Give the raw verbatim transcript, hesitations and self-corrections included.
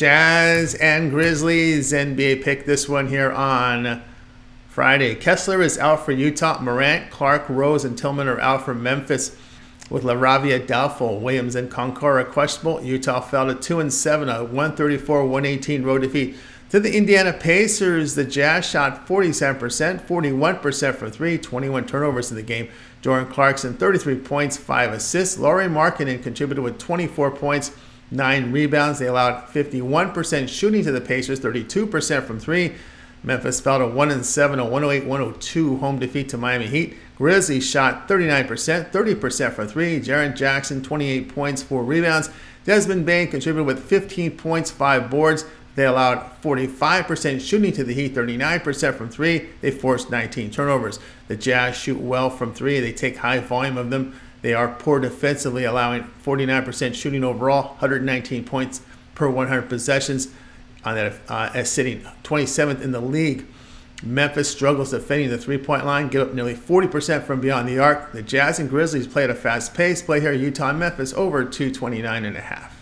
Jazz and Grizzlies N B A pick, this one here on Friday. Kessler is out for Utah. Morant, Clark, Rose, and Tillman are out for Memphis, with LaRavia doubtful. Williams and Concora questionable. Utah fell to two and seven, a one thirty-four one eighteen road defeat to the Indiana Pacers. The Jazz shot forty-seven percent, forty-one percent for three, twenty-one turnovers in the game. Jordan Clarkson, thirty-three points, five assists. Laurie Markkinen contributed with twenty-four points, nine rebounds. They allowed fifty-one percent shooting to the Pacers, thirty-two percent from three. Memphis fell to one and seven, a one oh eight one oh two home defeat to Miami Heat. Grizzlies shot thirty-nine percent, thirty percent for three. Jaren Jackson, twenty-eight points, four rebounds. Desmond Bain contributed with fifteen points, five boards. They allowed forty-five percent shooting to the Heat, thirty-nine percent from three. They forced nineteen turnovers. The Jazz shoot well from three. They take high volume of them. They are poor defensively, allowing forty-nine percent shooting overall, one hundred nineteen points per one hundred possessions. On that, uh, as sitting twenty-seventh in the league. Memphis struggles defending the three-point line, give up nearly forty percent from beyond the arc. The Jazz and Grizzlies play at a fast pace. Play here, Utah and Memphis over two twenty-nine and a half.